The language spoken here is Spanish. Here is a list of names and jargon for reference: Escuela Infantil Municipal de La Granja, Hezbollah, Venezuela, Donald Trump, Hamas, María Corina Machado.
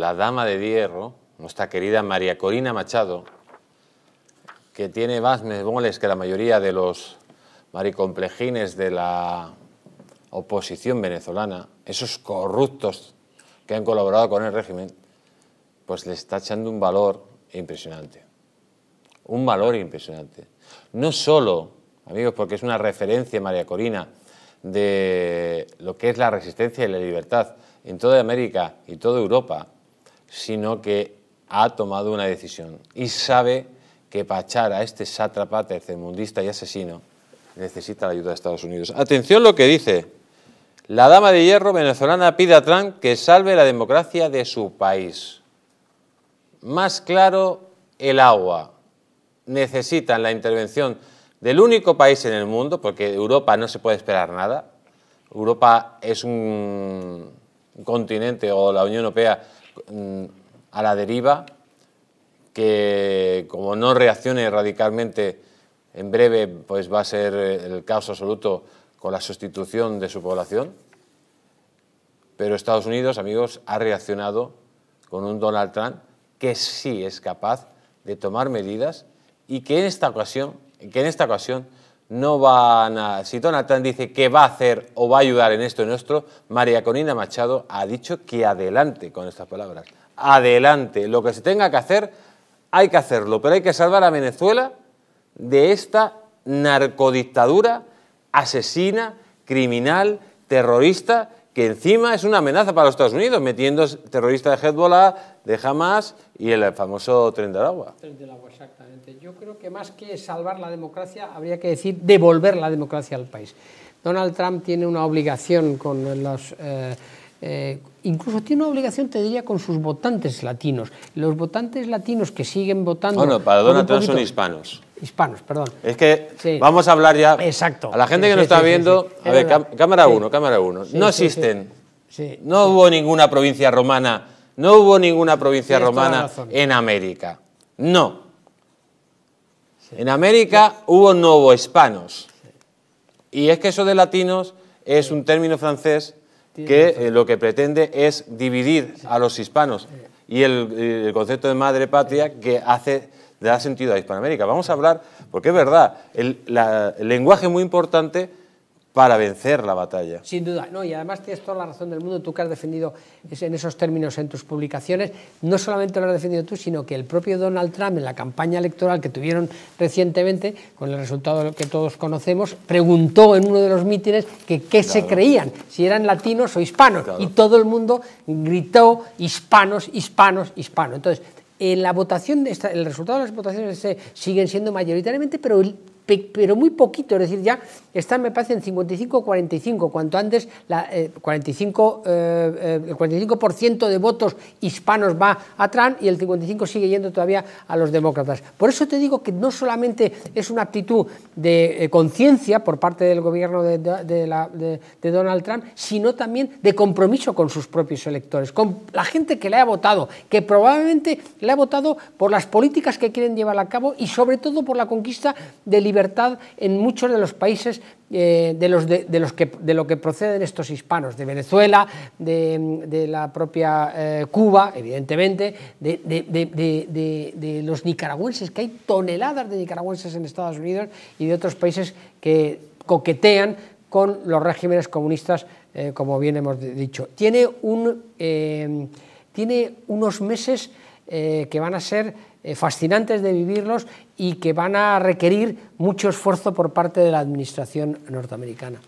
la dama de hierro, nuestra querida María Corina Machado, que tiene más bemoles que la mayoría de los maricomplejines de la oposición venezolana, esos corruptos que han colaborado con el régimen, pues le está echando un valor impresionante. Un valor impresionante. No solo, amigos, porque es una referencia, María Corina, de lo que es la resistencia y la libertad en toda América y toda Europa, sino que ha tomado una decisión y sabe que para echar a este sátrapa tercermundista y asesino necesita la ayuda de Estados Unidos. Atención lo que dice. La dama de hierro venezolana pide a Trump que salve la democracia de su país. Más claro el agua. Necesitan la intervención del único país en el mundo, porque Europa no se puede esperar nada. Europa es un continente, o la Unión Europea, a la deriva, que como no reaccione radicalmente en breve, pues va a ser el caos absoluto con la sustitución de su población. Pero Estados Unidos, amigos, ha reaccionado con un Donald Trump que sí es capaz de tomar medidas y que en esta ocasión no van a... Si Donald Trump dice que va a hacer o va a ayudar en esto y en nuestro, María Corina Machado ha dicho que adelante con estas palabras. Adelante, lo que se tenga que hacer, hay que hacerlo, pero hay que salvar a Venezuela de esta narcodictadura asesina, criminal, terrorista, que encima es una amenaza para los Estados Unidos, metiendo terroristas de Hezbollah, de Hamas y el famoso tren del agua. Tren del agua, exactamente. Yo creo que más que salvar la democracia, habría que decir devolver la democracia al país. Donald Trump tiene una obligación con los... incluso tiene una obligación, te diría, con sus votantes latinos. Los votantes latinos que siguen votando... Bueno, para Donald Trump son hispanos. Hispanos, perdón. Es que sí. Vamos a hablar ya... Exacto. A la gente que nos está viendo... Sí. A ver, cámara uno. Sí, no existen. Sí, sí. Sí. No hubo ninguna provincia romana, en América. No. Sí. En América sí. Hubo novohispanos. Sí. Y es que eso de latinos es sí. Un término francés... que lo que pretende es dividir sí. A los hispanos sí. Y el concepto de madre patria sí. Que da sentido a Hispanoamérica. Vamos a hablar, porque es verdad, el lenguaje es muy importante para vencer la batalla. Sin duda, no, y además tienes toda la razón del mundo, tú que has defendido en esos términos en tus publicaciones, no solamente lo has defendido tú, sino que el propio Donald Trump en la campaña electoral que tuvieron recientemente, con el resultado que todos conocemos, preguntó en uno de los mítines que qué se creían, si eran latinos o hispanos, y todo el mundo gritó hispanos, hispanos, hispanos. Entonces, en la votación, el resultado de las votaciones siguen siendo mayoritariamente, pero muy poquito, es decir, ya están, me parece, en 55-45, cuanto antes el 45% de votos hispanos va a Trump y el 55% sigue yendo todavía a los demócratas. Por eso te digo que no solamente es una actitud de conciencia por parte del gobierno de Donald Trump, sino también de compromiso con sus propios electores, con la gente que le ha votado, que probablemente le ha votado por las políticas que quieren llevar a cabo y sobre todo por la conquista de libertad en muchos de los países de lo que proceden estos hispanos, de Venezuela, de la propia Cuba, evidentemente, de los nicaragüenses, que hay toneladas de nicaragüenses en Estados Unidos y de otros países que coquetean con los regímenes comunistas, como bien hemos dicho. Tiene unos meses que van a ser... fascinantes de vivirlos y que van a requerir mucho esfuerzo por parte de la administración norteamericana.